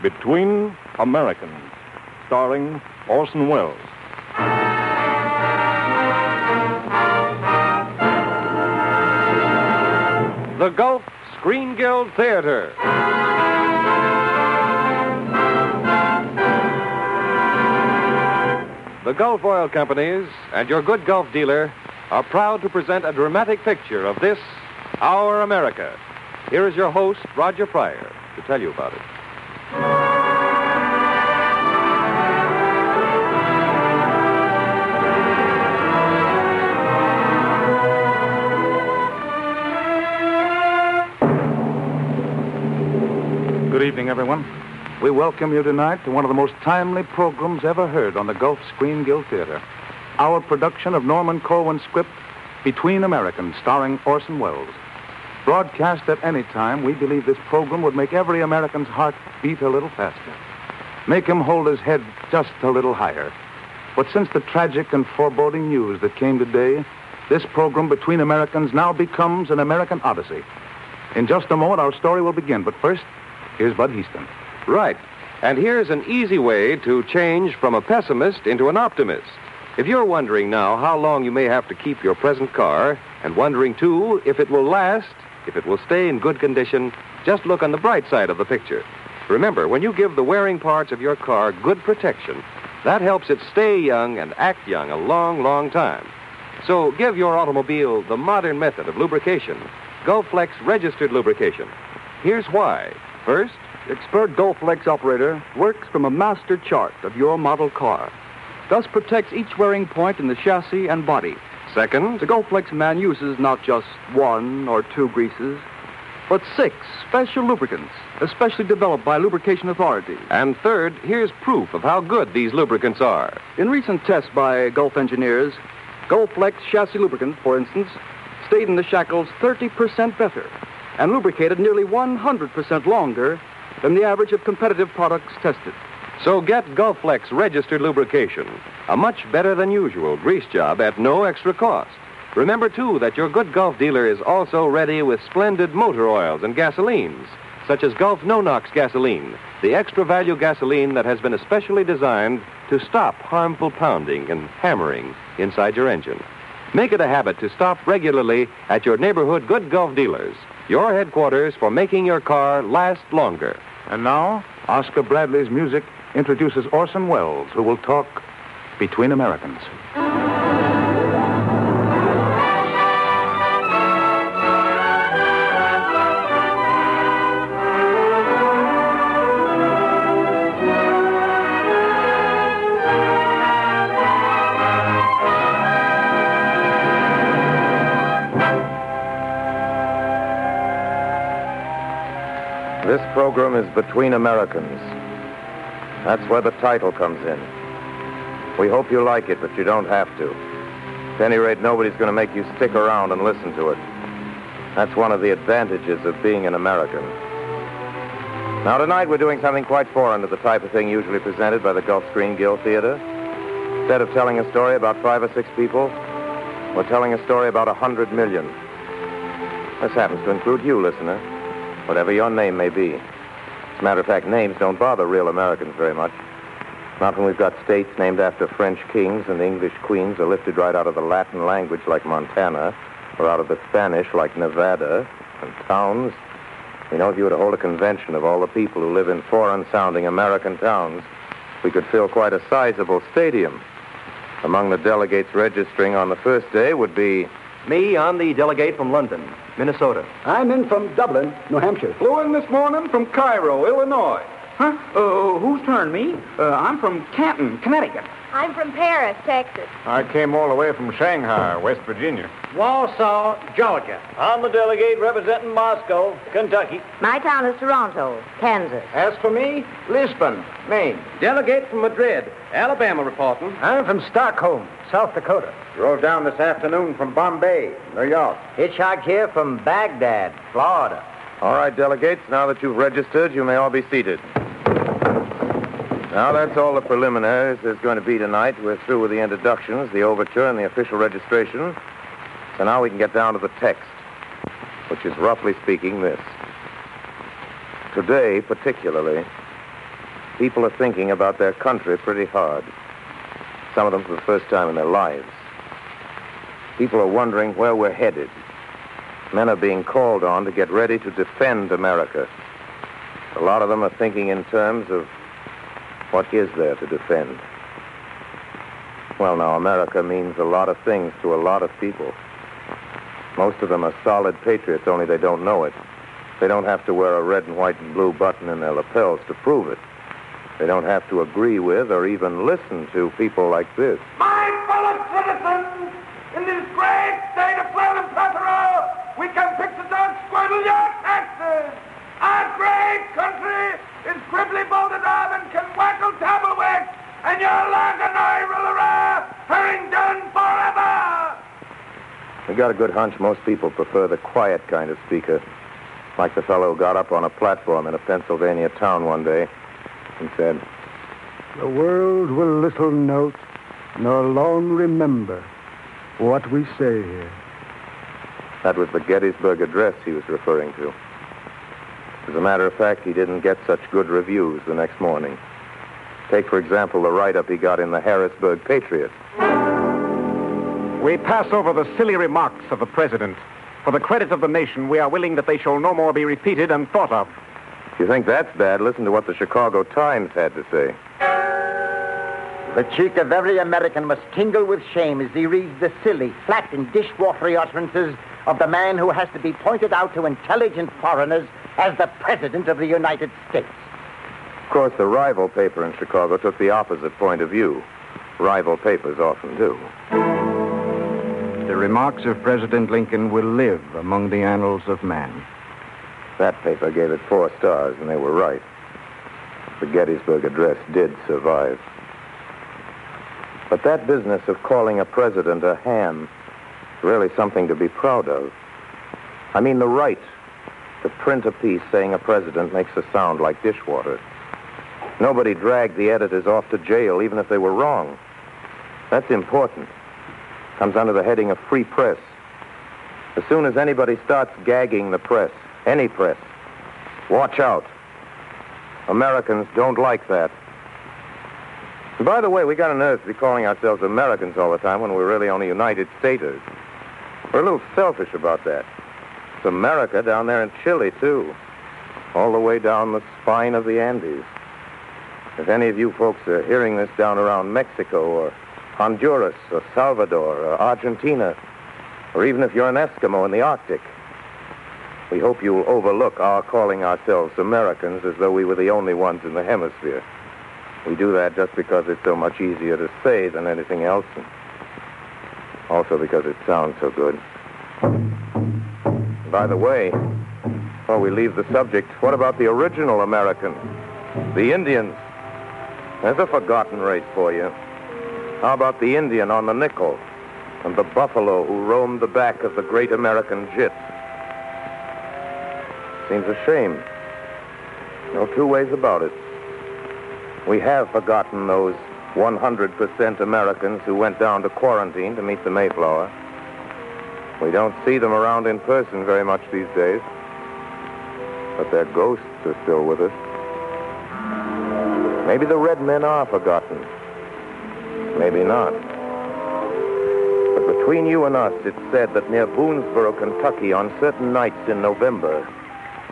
Between Americans, starring Orson Welles. The Gulf Screen Guild Theater. The Gulf Oil Companies and your good Gulf dealer are proud to present a dramatic picture of this, Our America. Here is your host, Roger Pryor, to tell you about it. Good evening, everyone. We welcome you tonight to one of the most timely programs ever heard on the Gulf Screen Guild Theater. Our production of Norman Corwin's script, Between Americans, starring Orson Welles. Broadcast at any time, we believe this program would make every American's heart beat a little faster. Make him hold his head just a little higher. But since the tragic and foreboding news that came today, this program, Between Americans, now becomes an American odyssey. In just a moment, our story will begin. But first, here's Bud Houston. Right. And here's an easy way to change from a pessimist into an optimist. If you're wondering now how long you may have to keep your present car, and wondering, too, if it will last, if it will stay in good condition, just look on the bright side of the picture. Remember, when you give the wearing parts of your car good protection, that helps it stay young and act young a long, long time. So give your automobile the modern method of lubrication, Gulf Flex registered lubrication. Here's why. First, expert Gulf Flex operator works from a master chart of your model car, thus protects each wearing point in the chassis and body. Second, the Gulf Flex man uses not just one or two greases, but 6 special lubricants, especially developed by lubrication authorities. And third, here's proof of how good these lubricants are. In recent tests by Gulf engineers, Gulf Flex chassis lubricant, for instance, stayed in the shackles 30% better and lubricated nearly 100% longer than the average of competitive products tested. So get Gulf Flex registered lubrication, a much better than usual grease job at no extra cost. Remember, too, that your good Gulf dealer is also ready with splendid motor oils and gasolines, such as Gulf No-Nox gasoline, the extra value gasoline that has been especially designed to stop harmful pounding and hammering inside your engine. Make it a habit to stop regularly at your neighborhood good Gulf dealers, your headquarters for making your car last longer. And now, Oscar Bradley's music introduces Orson Welles, who will talk Between Americans. This program is Between Americans. That's where the title comes in. We hope you like it, but you don't have to. At any rate, nobody's going to make you stick around and listen to it. That's one of the advantages of being an American. Now, tonight we're doing something quite foreign to the type of thing usually presented by the Gulf Screen Guild Theater. Instead of telling a story about 5 or 6 people, we're telling a story about 100 million. This happens to include you, listener, whatever your name may be. As a matter of fact, names don't bother real Americans very much. Not when we've got states named after French kings and English queens are lifted right out of the Latin language like Montana, or out of the Spanish like Nevada, and towns. You know, if you were to hold a convention of all the people who live in foreign-sounding American towns, we could fill quite a sizable stadium. Among the delegates registering on the first day would be... Me, I'm the delegate from London, Minnesota. I'm in from Dublin, New Hampshire. Flew in this morning from Cairo, Illinois. Huh? Whose turn, me? I'm from Canton, Connecticut. I'm from Paris, Texas. I came all the way from Shanghai, West Virginia. Warsaw, Georgia. I'm the delegate representing Moscow, Kentucky. My town is Toronto, Kansas. As for me, Lisbon, Maine. Delegate from Madrid, Alabama reporting. I'm from Stockholm, South Dakota. Drove down this afternoon from Bombay, New York. Hitchhiked here from Baghdad, Florida. All right, delegates, now that you've registered, you may all be seated. Now, that's all the preliminaries there's going to be tonight. We're through with the introductions, the overture, and the official registration. So now we can get down to the text, which is, roughly speaking, this. Today, particularly, People are thinking about their country pretty hard. Some of them for the first time in their lives. People are wondering where we're headed. Men are being called on to get ready to defend America. A lot of them are thinking in terms of what is there to defend. Well, now, America means a lot of things to a lot of people. Most of them are solid patriots, only they don't know it. They don't have to wear a red and white and blue button in their lapels to prove it. They don't have to agree with or even listen to people like this. My fellow citizens, in this great state of Florida and Patero, we can fix it down, squirtle your taxes. Our great country is gribbly bolted up and can wackle tablewicks, and your Laganoi Rillera, herring done forever. We got a good hunch most people prefer the quiet kind of speaker, like the fellow who got up on a platform in a Pennsylvania town one day and said, "The world will little note nor long remember what we say here." That was the Gettysburg Address he was referring to. As a matter of fact, he didn't get such good reviews the next morning. Take, for example, the write-up he got in the Harrisburg Patriot. "We pass over the silly remarks of the president. For the credit of the nation, we are willing that they shall no more be repeated and thought of." If you think that's bad, listen to what the Chicago Times had to say. "The cheek of every American must tingle with shame as he reads the silly, flat, and dishwatery utterances of the man who has to be pointed out to intelligent foreigners as the President of the United States." Of course, the rival paper in Chicago took the opposite point of view. Rival papers often do. "The remarks of President Lincoln will live among the annals of man." That paper gave it 4 stars, and they were right. The Gettysburg Address did survive. But that business of calling a president a ham is really something to be proud of. I mean, the right to print a piece saying a president makes a sound like dishwater. Nobody dragged the editors off to jail, even if they were wrong. That's important. Comes under the heading of free press. As soon as anybody starts gagging the press, any press, watch out. Americans don't like that. And by the way, we got a nerve to be calling ourselves Americans all the time when we're really only United Staters. We're a little selfish about that. It's America down there in Chile, too, all the way down the spine of the Andes. If any of you folks are hearing this down around Mexico or Honduras or Salvador or Argentina, or even if you're an Eskimo in the Arctic, we hope you'll overlook our calling ourselves Americans as though we were the only ones in the hemisphere. We do that just because it's so much easier to say than anything else, and also because it sounds so good. By the way, before we leave the subject, what about the original American, the Indians? There's a forgotten race for you. How about the Indian on the nickel and the buffalo who roamed the back of the great American jit? Seems a shame. No two ways about it. We have forgotten those 100% Americans who went down to quarantine to meet the Mayflower. We don't see them around in person very much these days, but their ghosts are still with us. Maybe the red men are forgotten. Maybe not. But between you and us, it's said that near Boonesboro, Kentucky, on certain nights in November,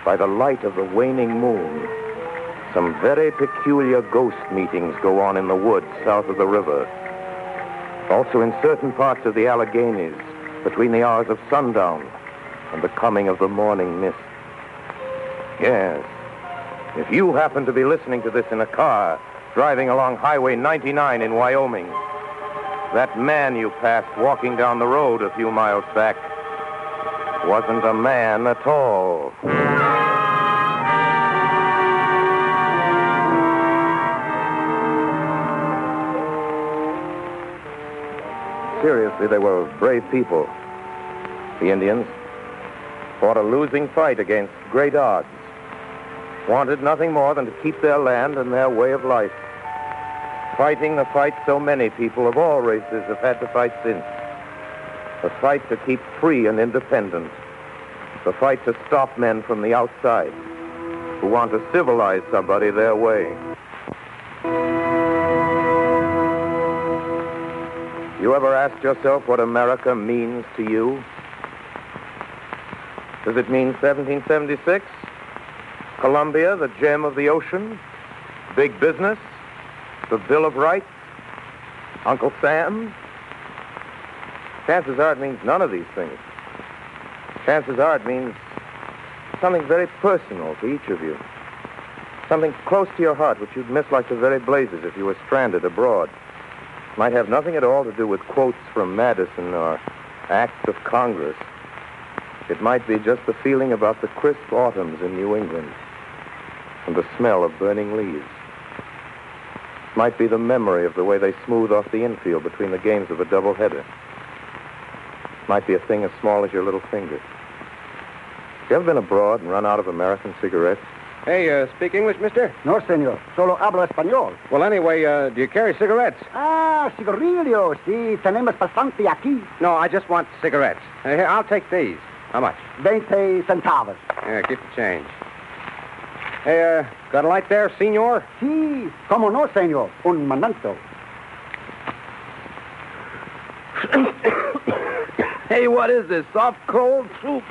by the light of the waning moon, some very peculiar ghost meetings go on in the woods south of the river. Also in certain parts of the Alleghenies, between the hours of sundown and the coming of the morning mist. Yes, if you happen to be listening to this in a car, driving along Highway 99 in Wyoming, that man you passed walking down the road a few miles back wasn't a man at all. Seriously, they were brave people. The Indians fought a losing fight against great odds, wanted nothing more than to keep their land and their way of life, fighting the fight so many people of all races have had to fight since. The fight to keep free and independent. The fight to stop men from the outside who want to civilize somebody their way. You ever asked yourself what America means to you? Does it mean 1776? Columbia, the gem of the ocean? Big business? The Bill of Rights? Uncle Sam? Chances are it means none of these things. Chances are it means something very personal to each of you. Something close to your heart which you'd miss like the very blazes if you were stranded abroad. It might have nothing at all to do with quotes from Madison or acts of Congress. It might be just the feeling about the crisp autumns in New England and the smell of burning leaves. It might be the memory of the way they smooth off the infield between the games of a doubleheader. It might be a thing as small as your little finger. You ever been abroad and run out of American cigarettes? Hey, speak English, mister? No, senor. Solo hablo español. Well, anyway, do you carry cigarettes? Ah, cigarrillos. Sí, tenemos bastante aquí. No, I just want cigarettes. Here, I'll take these. How much? 20 centavos. Yeah, keep the change. Hey, got a light there, senor? Sí, como no, senor. Un momento. Hey, what is this? Soft, cold soup?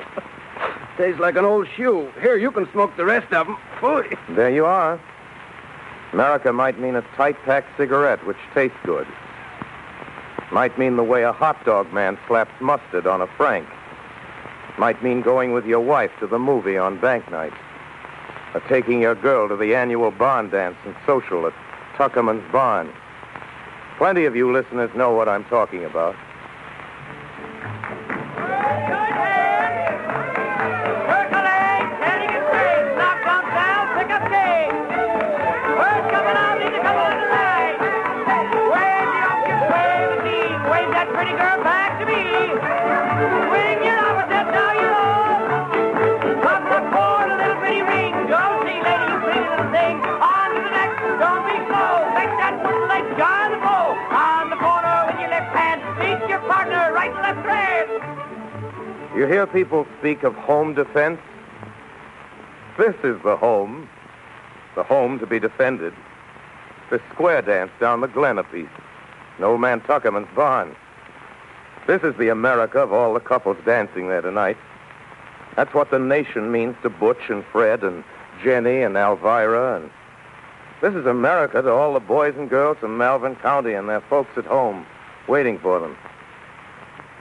Tastes like an old shoe. Here, you can smoke the rest of them. Oy. There you are. America might mean a tight-packed cigarette, which tastes good. Might mean the way a hot dog man slaps mustard on a frank. Might mean going with your wife to the movie on bank night. Or taking your girl to the annual barn dance and social at Tuckerman's Barn. Plenty of you listeners know what I'm talking about. You hear people speak of home defense? This is the home to be defended. The square dance down the glen a piece, an old man Tuckerman's barn. This is the America of all the couples dancing there tonight. That's what the nation means to Butch and Fred and Jenny and Elvira. And this is America to all the boys and girls from Malvern County and their folks at home waiting for them.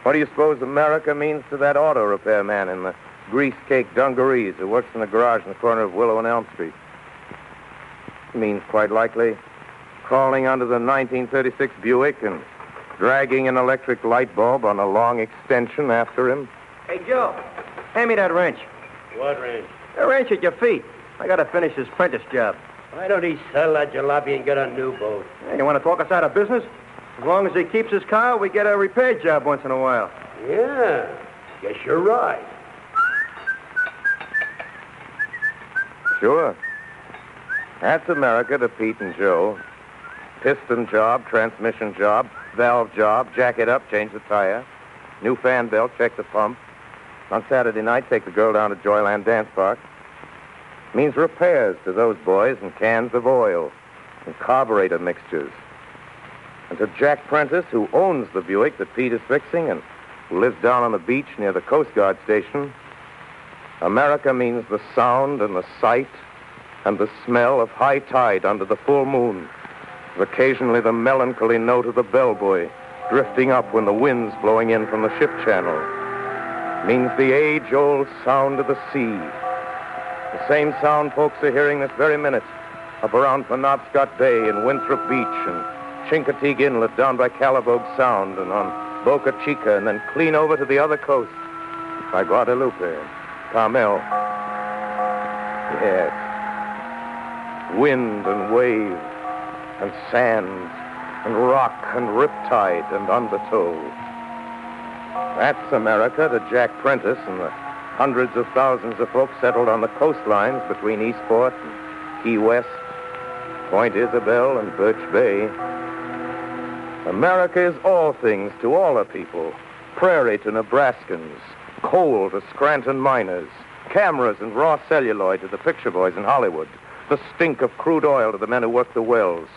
What do you suppose America means to that auto repair man in the grease-caked dungarees who works in the garage in the corner of Willow and Elm Street? It means, quite likely, crawling under the 1936 Buick and dragging an electric light bulb on a long extension after him. Hey, Joe, hand me that wrench. What wrench? The wrench at your feet. I gotta finish this apprentice job. Why don't he sell that jalopy and get a new boat? Hey, you want to talk us out of business? As long as he keeps his car, we get a repair job once in a while. Yeah, guess you're right. Sure. That's America to Pete and Joe. Piston job, transmission job, valve job, jack it up, change the tire. New fan belt, check the pump. On Saturday night, take the girl down to Joyland Dance Park. Means repairs to those boys and cans of oil and carburetor mixtures. And to Jack Prentice, who owns the Buick that Pete is fixing and who lives down on the beach near the Coast Guard station, America means the sound and the sight and the smell of high tide under the full moon, with occasionally the melancholy note of the bellbuoy drifting up when the wind's blowing in from the ship channel. It means the age-old sound of the sea, the same sound folks are hearing this very minute up around Penobscot Bay and Winthrop Beach and Chincoteague Inlet down by Calabogue Sound and on Boca Chica and then clean over to the other coast by Guadalupe, Carmel. Yes. Wind and wave and sand and rock and riptide and undertow. That's America to Jack Prentice and the hundreds of thousands of folks settled on the coastlines between Eastport and Key West, Point Isabel and Birch Bay. America is all things to all the people. Prairie to Nebraskans, coal to Scranton miners, cameras and raw celluloid to the picture boys in Hollywood, the stink of crude oil to the men who worked the wells,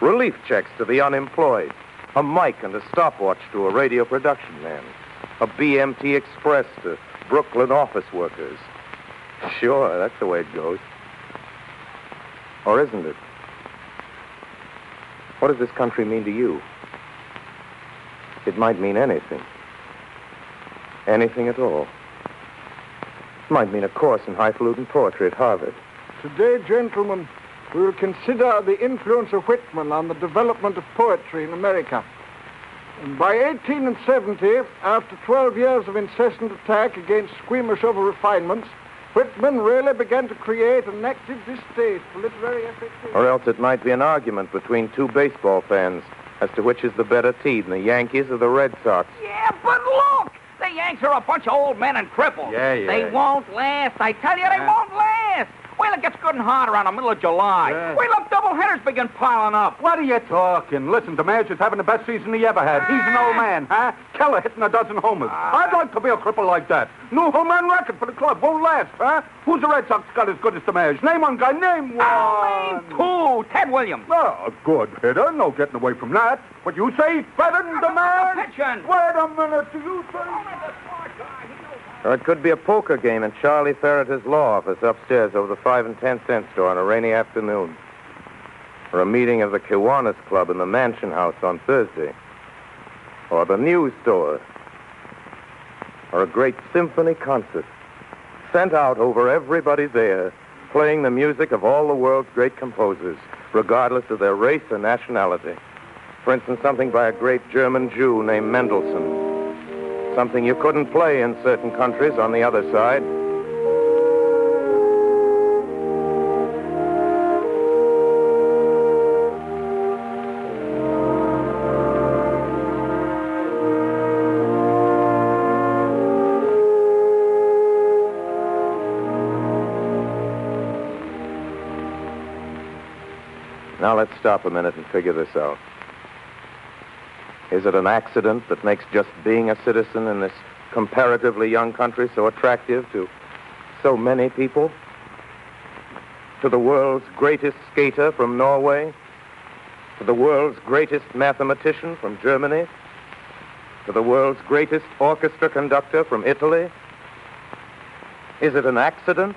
relief checks to the unemployed, a mic and a stopwatch to a radio production man, a BMT express to Brooklyn office workers. Sure, that's the way it goes. Or isn't it? What does this country mean to you? It might mean anything. Anything at all. It might mean a course in highfalutin poetry at Harvard. Today, gentlemen, we will consider the influence of Whitman on the development of poetry in America. And by 1870, after 12 years of incessant attack against squeamish over-refinements, Whitman really began to create an active distaste for literary effort. Or else it might be an argument between two baseball fans as to which is the better team, the Yankees or the Red Sox. Yeah, but look! The Yanks are a bunch of old men and cripples. Yeah. They won't last. I tell you, they won't last. Well, it gets good and hot around the middle of July. Yeah. Wait, look, doubleheaders begin piling up. What are you talking? Listen, Demage is having the best season he ever had. He's an old man, huh? Keller hitting a dozen homers. I'd like to be a cripple like that. New home run record for the club. Won't last, huh? Who's the Red Sox got as good as Demage? Name one guy. Name one. I'll name two. Ted Williams. Oh, good hitter. No getting away from that. But you say he's better than Demage? Wait a minute. Do you say... Or it could be a poker game in Charlie Ferreter's law office upstairs over the 5 and 10 cent store on a rainy afternoon. Or a meeting of the Kiwanis Club in the Mansion House on Thursday. Or the news store. Or a great symphony concert sent out over everybody's ear, playing the music of all the world's great composers, regardless of their race or nationality. For instance, something by a great German Jew named Mendelssohn. Something you couldn't play in certain countries on the other side. Now let's stop a minute and figure this out. Is it an accident that makes just being a citizen in this comparatively young country so attractive to so many people? To the world's greatest skater from Norway? To the world's greatest mathematician from Germany? To the world's greatest orchestra conductor from Italy? Is it an accident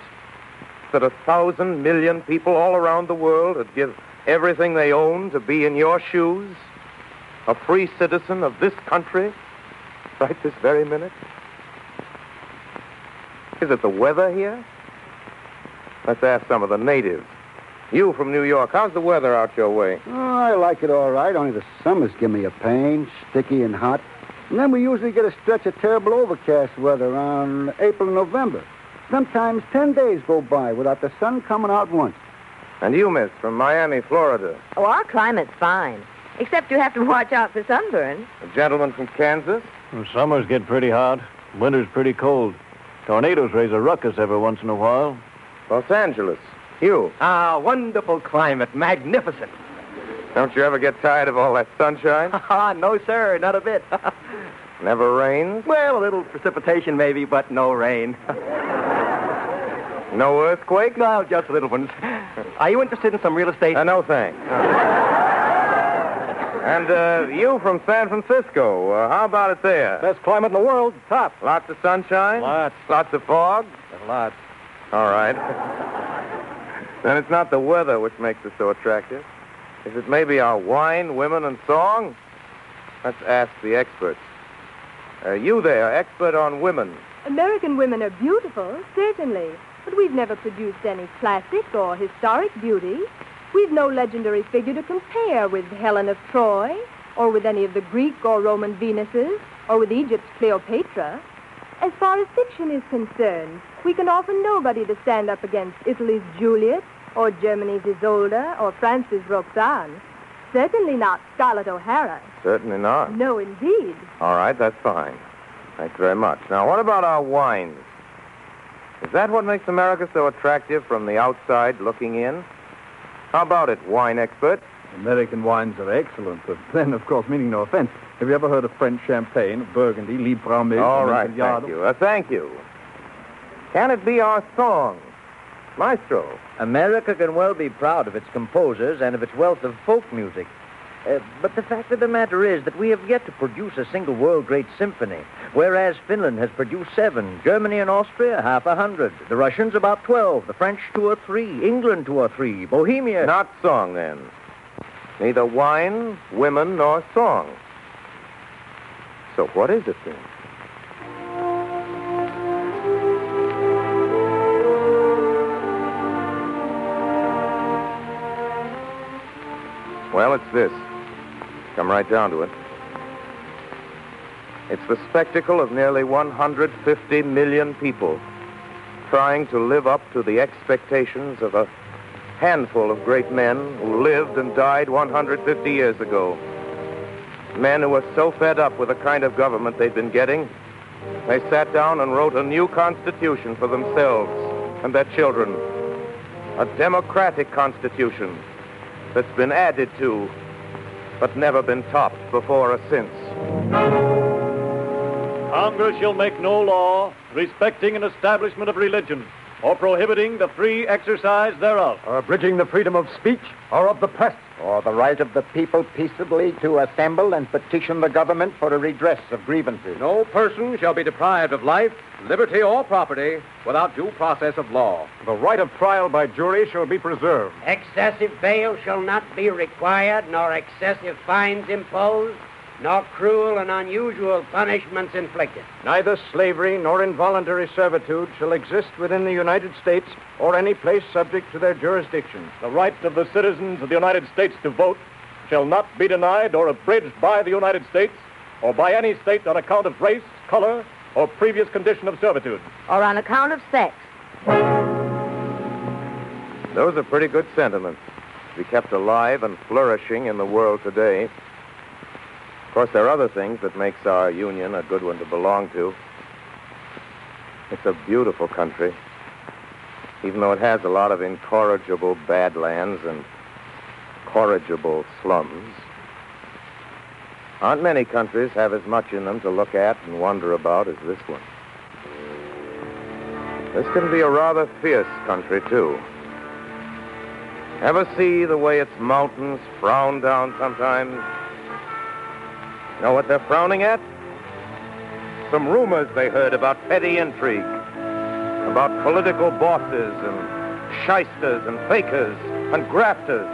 that 1,000 million people all around the world would give everything they own to be in your shoes? A free citizen of this country, right this very minute? Is it the weather here? Let's ask some of the natives. You from New York, how's the weather out your way? Oh, I like it all right, only the summers give me a pain, sticky and hot. And then we usually get a stretch of terrible overcast weather around April and November. Sometimes 10 days go by without the sun coming out once. And you, miss, from Miami, Florida. Oh, our climate's fine. Except you have to watch out for sunburn. A gentleman from Kansas? Well, summers get pretty hot. Winter's pretty cold. Tornadoes raise a ruckus every once in a while. Los Angeles. You? Ah, wonderful climate. Magnificent. Don't you ever get tired of all that sunshine? No, sir. Not a bit. Never rains? Well, a little precipitation maybe, but no rain. No earthquake? No, just little ones. Are you interested in some real estate? No, thanks. And you from San Francisco, how about it there? Best climate in the world, top. Lots of sunshine? Lots. Lots of fog? Lots. All right. Then it's not the weather which makes us so attractive. Is it maybe our wine, women, and song? Let's ask the experts. You there, expert on women. American women are beautiful, certainly. But we've never produced any classic or historic beauty. We've no legendary figure to compare with Helen of Troy, or with any of the Greek or Roman Venuses, or with Egypt's Cleopatra. As far as fiction is concerned, we can offer nobody to stand up against Italy's Juliet, or Germany's Isolde, or France's Roxane. Certainly not Scarlett O'Hara. Certainly not. No, indeed. All right, that's fine. Thanks very much. Now, what about our wines? Is that what makes America so attractive from the outside looking in? How about it, wine expert? American wines are excellent, but then, of course, meaning no offense. Have you ever heard of French Champagne, Burgundy, Liebfraumilch? All right, thank you. Can it be our song? Maestro. America can well be proud of its composers and of its wealth of folk music. But the fact of the matter is that we have yet to produce a single world-great symphony, whereas Finland has produced 7, Germany and Austria 50, the Russians about 12, the French 2 or 3, England 2 or 3, Bohemia... Not song, then. Neither wine, women, nor song. So what is it, then? Well, it's this. Come right down to it. It's the spectacle of nearly 150 million people trying to live up to the expectations of a handful of great men who lived and died 150 years ago. Men who were so fed up with the kind of government they'd been getting, they sat down and wrote a new constitution for themselves and their children. A democratic constitution that's been added to, but never been topped before or since. Congress shall make no law respecting an establishment of religion, or prohibiting the free exercise thereof, or abridging the freedom of speech or of the press, or the right of the people peaceably to assemble and petition the government for a redress of grievances. No person shall be deprived of life, liberty, or property without due process of law. The right of trial by jury shall be preserved. Excessive bail shall not be required, nor excessive fines imposed, nor cruel and unusual punishments inflicted. Neither slavery nor involuntary servitude shall exist within the United States or any place subject to their jurisdiction. The right of the citizens of the United States to vote shall not be denied or abridged by the United States or by any state on account of race, color, or previous condition of servitude. Or on account of sex. Those are pretty good sentiments to be kept alive and flourishing in the world today. Of course, there are other things that makes our union a good one to belong to. It's a beautiful country, even though it has a lot of incorrigible badlands and corrigible slums. Aren't many countries have as much in them to look at and wonder about as this one. This can be a rather fierce country, too. Ever see the way its mountains frown down sometimes? Know what they're frowning at? Some rumors they heard about petty intrigue, about political bosses and shysters and fakers and grafters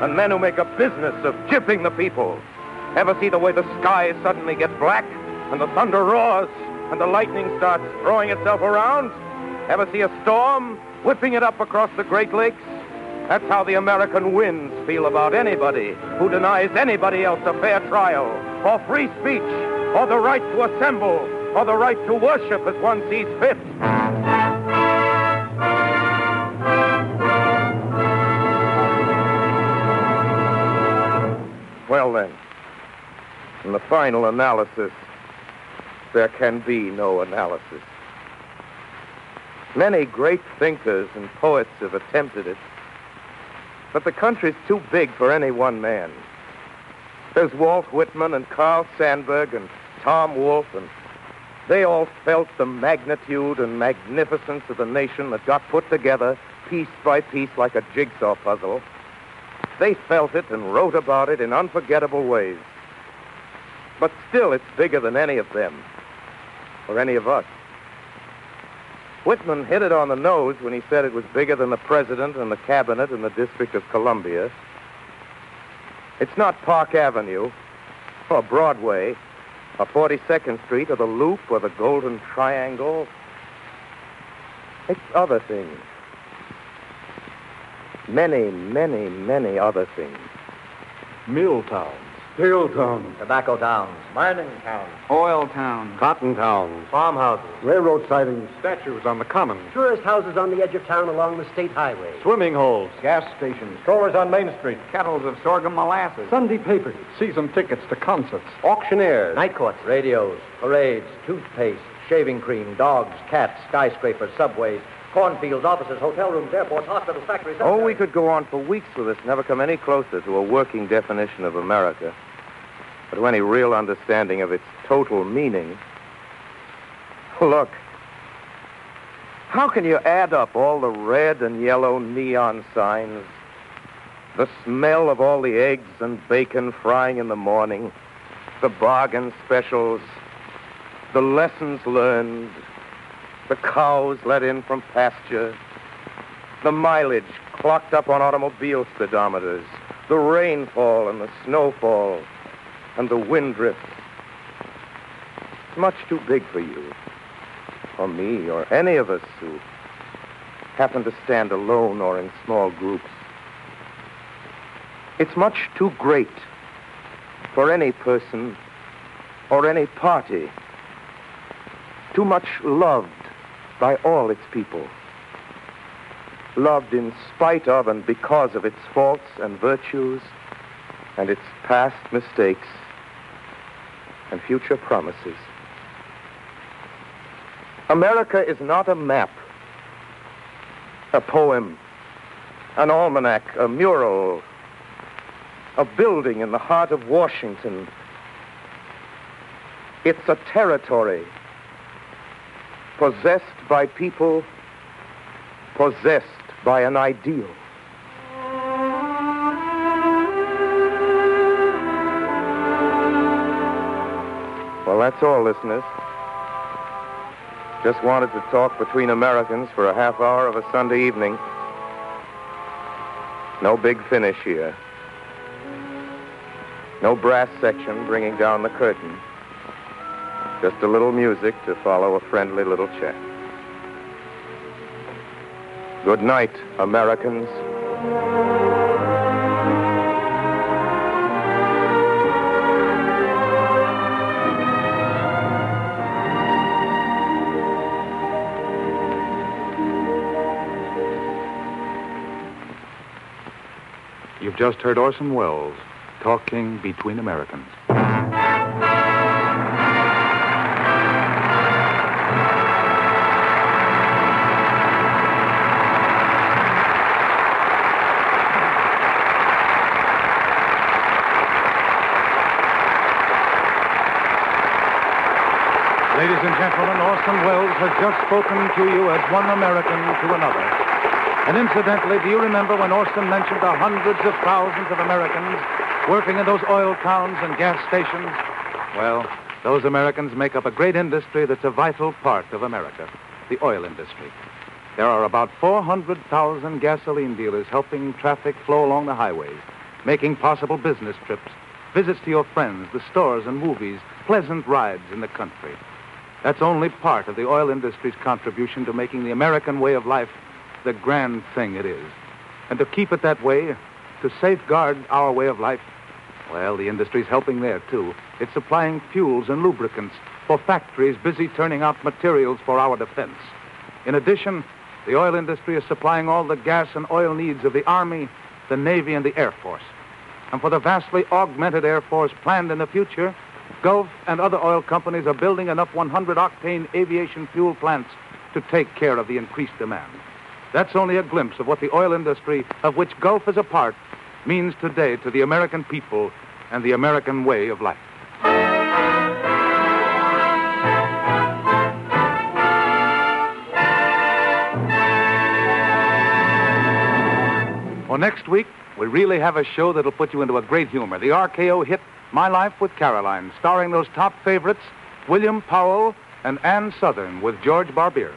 and men who make a business of gypping the people. Ever see the way the skies suddenly get black and the thunder roars and the lightning starts throwing itself around? Ever see a storm whipping it up across the Great Lakes? That's how the American winds feel about anybody who denies anybody else a fair trial, or free speech, or the right to assemble, or the right to worship as one sees fit. Well then, in the final analysis, there can be no analysis. Many great thinkers and poets have attempted it. But the country's too big for any one man. There's Walt Whitman and Carl Sandburg and Tom Wolfe, and they all felt the magnitude and magnificence of the nation that got put together piece by piece like a jigsaw puzzle. They felt it and wrote about it in unforgettable ways. But still, it's bigger than any of them, or any of us. Whitman hit it on the nose when he said it was bigger than the president and the cabinet and the District of Columbia. It's not Park Avenue, or Broadway, or 42nd Street, or the Loop, or the Golden Triangle. It's other things. Many, many, many other things. Mill towns. Hill towns. Tobacco towns. Mining towns. Oil towns. Cotton towns. Farmhouses. Railroad sidings. Statues on the common. Tourist houses on the edge of town along the state highway. Swimming holes. Gas stations. Strollers on Main Street. Kettles of sorghum molasses. Sunday papers. Season tickets to concerts. Auctioneers. Night courts. Radios. Parades. Toothpaste. Shaving cream. Dogs. Cats. Skyscrapers. Subways. Cornfields, offices, hotel rooms, airports, hospitals, factories... Oh, we could go on for weeks with this, never come any closer to a working definition of America. But to any real understanding of its total meaning... Look, How can you add up all the red and yellow neon signs, the smell of all the eggs and bacon frying in the morning, the bargain specials, the lessons learned, the cows let in from pasture, the mileage clocked up on automobile speedometers, the rainfall and the snowfall, and the wind drifts? It's much too big for you, or me, or any of us who happen to stand alone or in small groups. It's much too great for any person or any party, too much loved by all its people, loved in spite of and because of its faults and virtues and its past mistakes and future promises. America is not a map, a poem, an almanac, a mural, a building in the heart of Washington. It's a territory possessed by people, possessed by an ideal. Well, that's all, listeners. Just wanted to talk between Americans for a half hour of a Sunday evening. No big finish here. No brass section bringing down the curtain. Just a little music to follow a friendly little chat. Good night, Americans. You've just heard Orson Welles talking between Americans. Ladies and gentlemen, Orson Welles has just spoken to you as one American to another. And incidentally, do you remember when Orson mentioned the hundreds of thousands of Americans working in those oil towns and gas stations? Well, those Americans make up a great industry that's a vital part of America, the oil industry. There are about 400,000 gasoline dealers helping traffic flow along the highways, making possible business trips, visits to your friends, the stores and movies, pleasant rides in the country. That's only part of the oil industry's contribution to making the American way of life the grand thing it is. And to keep it that way, to safeguard our way of life, well, the industry's helping there, too. It's supplying fuels and lubricants for factories busy turning out materials for our defense. In addition, the oil industry is supplying all the gas and oil needs of the Army, the Navy, and the Air Force. And for the vastly augmented Air Force planned in the future, Gulf and other oil companies are building enough 100-octane aviation fuel plants to take care of the increased demand. That's only a glimpse of what the oil industry, of which Gulf is a part, means today to the American people and the American way of life. Well, next week, we really have a show that'll put you into a great humor. The RKO hit My Life with Caroline, starring those top favorites, William Powell and Ann Southern, with George Barbier.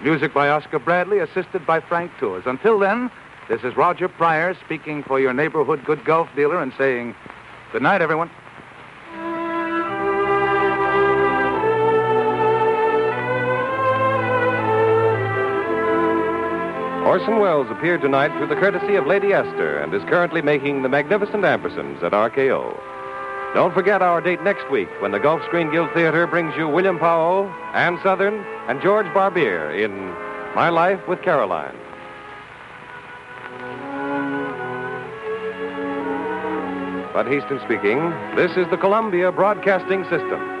Music by Oscar Bradley, assisted by Frank Tours. Until then, this is Roger Pryor speaking for your neighborhood good Gulf dealer and saying, good night, everyone. Orson Welles appeared tonight through the courtesy of Lady Esther and is currently making the magnificent ampersands at RKO. Don't forget our date next week when the Gulf Screen Guild Theater brings you William Powell, Ann Southern, and George Barbier in My Life with Caroline. Bud Houston speaking. This is the Columbia Broadcasting System.